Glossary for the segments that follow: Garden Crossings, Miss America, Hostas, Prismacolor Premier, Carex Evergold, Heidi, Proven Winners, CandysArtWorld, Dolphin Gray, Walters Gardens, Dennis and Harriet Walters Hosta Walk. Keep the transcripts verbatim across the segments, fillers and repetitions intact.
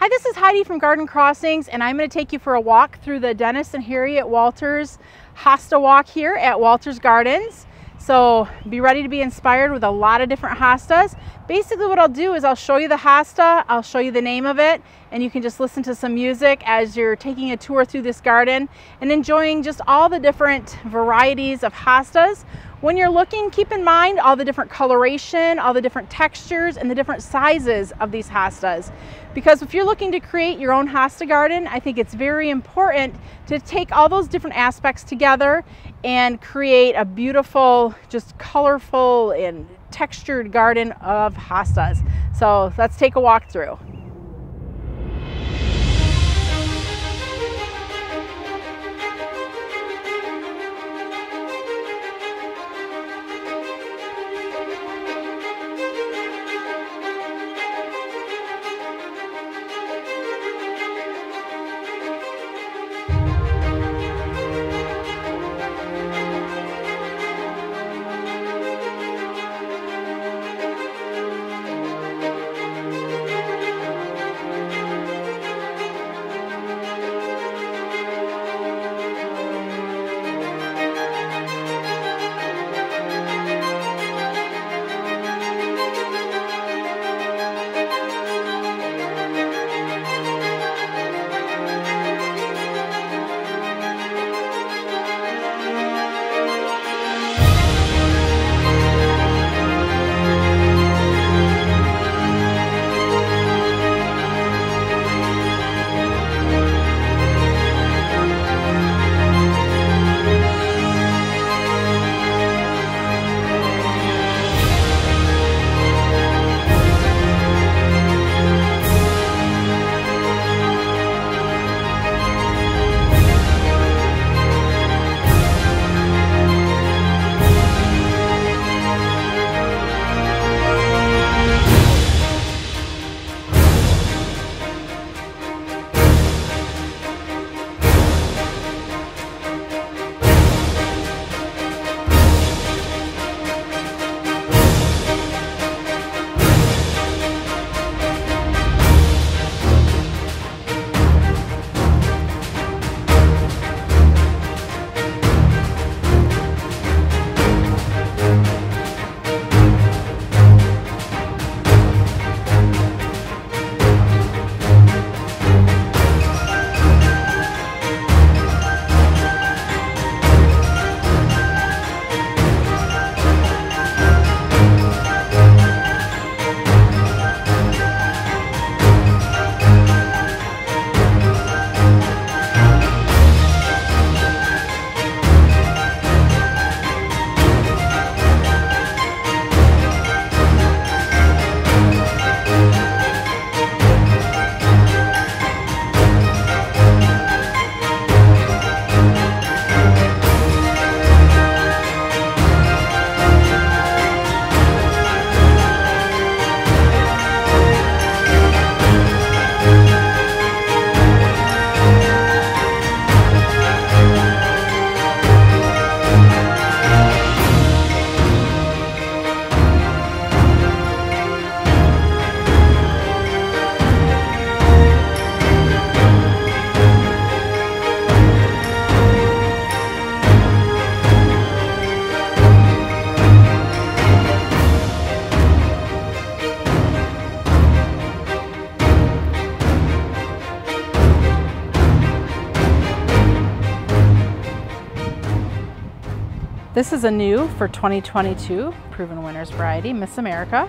Hi, this is Heidi from Garden Crossings, and I'm going to take you for a walk through the Dennis and Harriet Walters Hosta Walk here at Walters Gardens. So be ready to be inspired with a lot of different hostas. Basically what I'll do is I'll show you the hosta, I'll show you the name of it, and you can just listen to some music as you're taking a tour through this garden and enjoying just all the different varieties of hostas. When you're looking, keep in mind all the different coloration, all the different textures, and the different sizes of these hostas. Because if you're looking to create your own hosta garden, I think it's very important to take all those different aspects together and create a beautiful, just colorful and textured garden of hostas. So let's take a walk through. This is a new for twenty twenty-two Proven Winners variety, Miss America.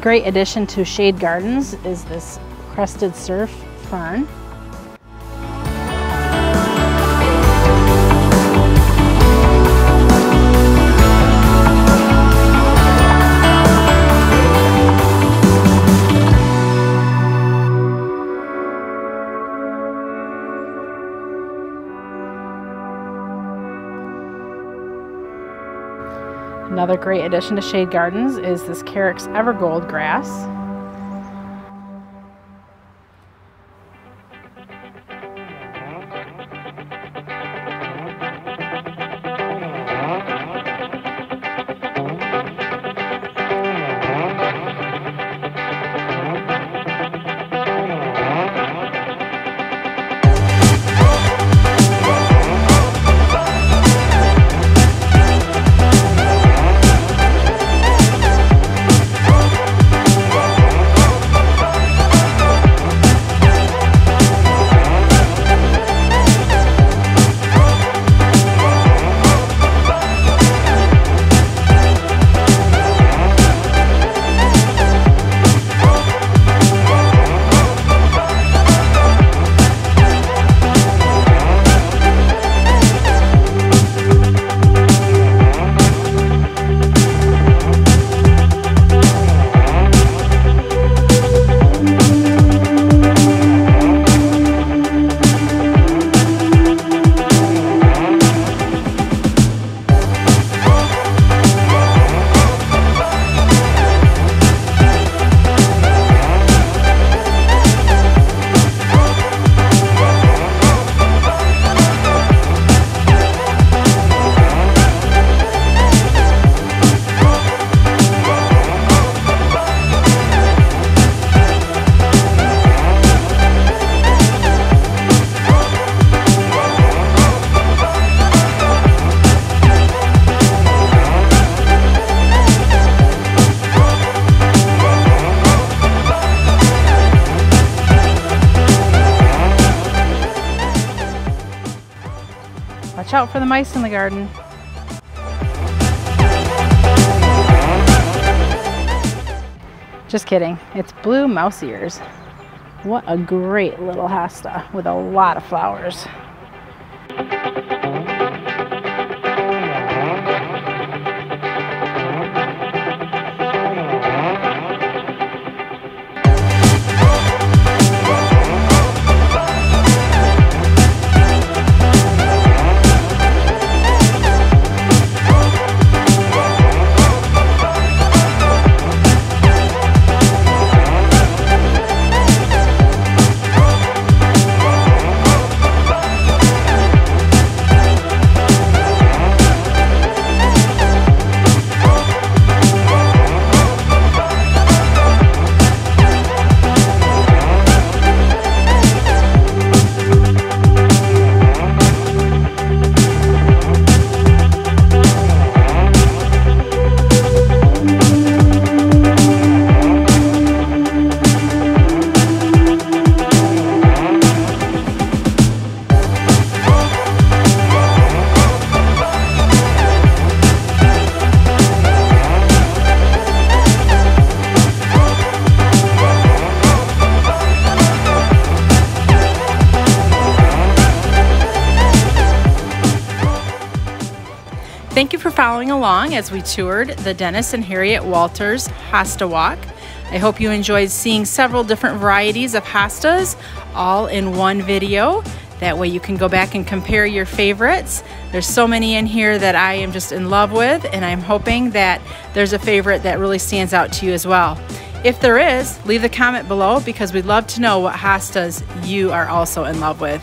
great addition to shade gardens is this crested surf fern. Another great addition to shade gardens is this Carex Evergold grass. Watch out for the mice in the garden. Just kidding, it's blue mouse ears. What a great little hosta with a lot of flowers. Thank you for following along as we toured the Dennis and Harriet Walters Hosta Walk. I hope you enjoyed seeing several different varieties of hostas all in one video. That way you can go back and compare your favorites. There's so many in here that I am just in love with, and I'm hoping that there's a favorite that really stands out to you as well. If there is, leave a comment below because we'd love to know what hostas you are also in love with.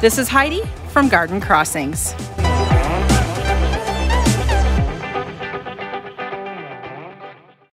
This is Heidi from Garden Crossings.